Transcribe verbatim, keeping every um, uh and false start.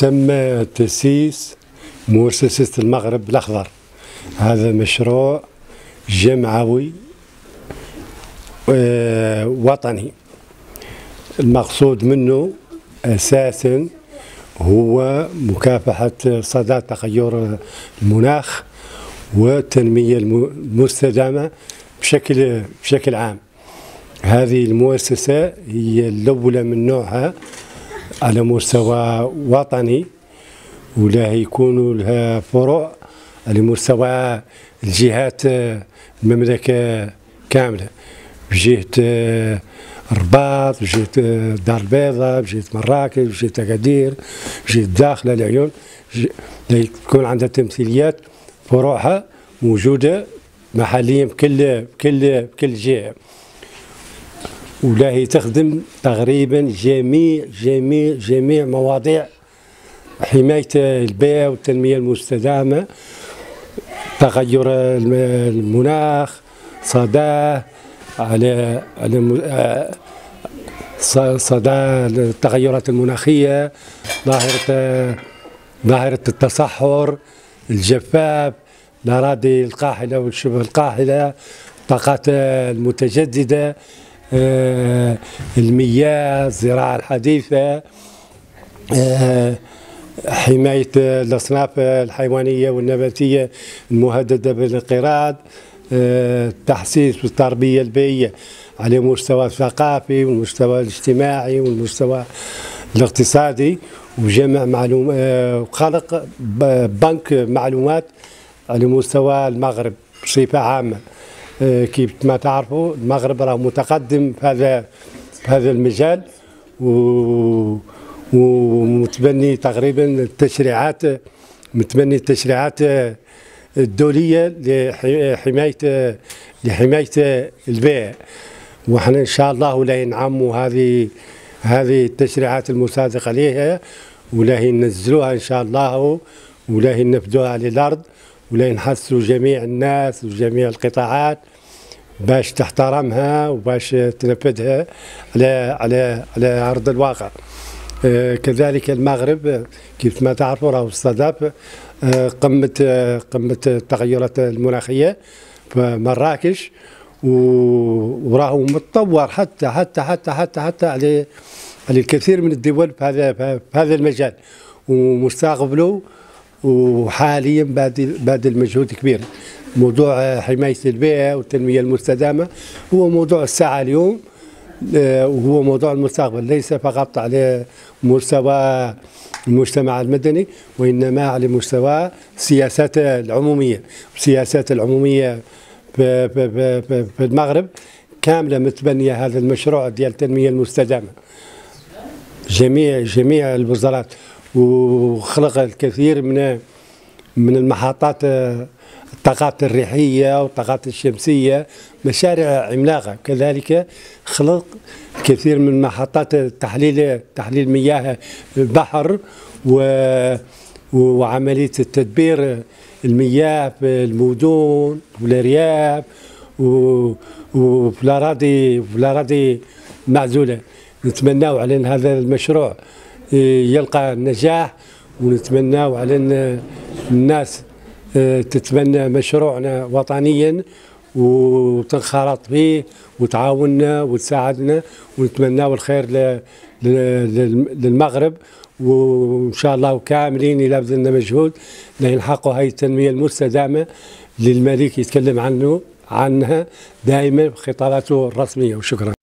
تم تأسيس مؤسسة المغرب الأخضر. هذا مشروع جمعوي وطني، المقصود منه أساسا هو مكافحة صدى تغير المناخ والتنمية المستدامة بشكل بشكل عام. هذه المؤسسة هي الأولى من نوعها على مستوى وطني، ولا يكون لها فروع على مستوى الجهات المملكة كاملة، بجهة الرباط، بجهة الدار البيضاء، بجهة مراكش، بجهة أكادير، بجهة الداخلة، العيون. تكون عندها تمثيليات فروعها موجودة محليا بكل بكل بكل جهة، ولاهي تخدم تقريبا جميع جميع جميع مواضيع حماية البيئة والتنمية المستدامة، تغير المناخ، صداه على على صداه التغيرات المناخية، ظاهرة ظاهرة التصحر الجفاف، الأراضي القاحلة والشبه القاحلة، الطاقات المتجددة، آه المياه، الزراعة الحديثة، آه حماية الأصناف الحيوانية والنباتية المهددة بالانقراض، آه التحسيس والتربية البيئية على مستوى الثقافي والمستوى الاجتماعي والمستوى الاقتصادي، وجمع معلومات وخلق بنك معلومات على مستوى المغرب بصفة عامة. كيف ما تعرفوا المغرب راه متقدم في هذا في هذا المجال، ومتبني تقريبا التشريعات متبني التشريعات الدولية لحماية لحماية البيئة. وحنا ان شاء الله ولا نعموا هذه هذه التشريعات المصادقة عليها، ولا ننزلوها ان شاء الله، ولا ننفذوها على الارض، ولا نحسوا جميع الناس وجميع القطاعات باش تحترمها وباش تنفذها على على على ارض الواقع. آه كذلك المغرب كيف ما تعرفوا راهو استضاف آه قمه آه قمه التغيرات المناخيه في مراكش، وراهو متطور حتى حتى حتى حتى حتى على على الكثير من الدول في هذا في هذا المجال، ومستقبله وحاليا بادل مجهود كبير. موضوع حماية البيئة والتنمية المستدامة هو موضوع الساعة اليوم، وهو موضوع المستقبل، ليس فقط على مستوى المجتمع المدني، وإنما على مستوى السياسات العمومية. السياسات العمومية في المغرب كاملة متبنية هذا المشروع ديال التنمية المستدامة، جميع جميع الوزارات، وخلق الكثير من من المحطات الطاقات الريحيه والطاقات الشمسيه، مشاريع عملاقه. كذلك خلق الكثير من محطات تحليل تحليل مياه البحر، وعمليه تدبير المياه في المدن والارياف وفي الاراضي في الاراضي المعزوله. نتمناو على هذا المشروع يلقى النجاح، ونتمناو على ان الناس تتبنى مشروعنا وطنيا وتنخرط فيه وتعاوننا وتساعدنا، ونتمناو الخير للمغرب، وان شاء الله كاملين الى بذلنا مجهود لنحققوا هذه التنميه المستدامه اللي الملك يتكلم عنه عنها دائما في خطاباته الرسميه. وشكرا.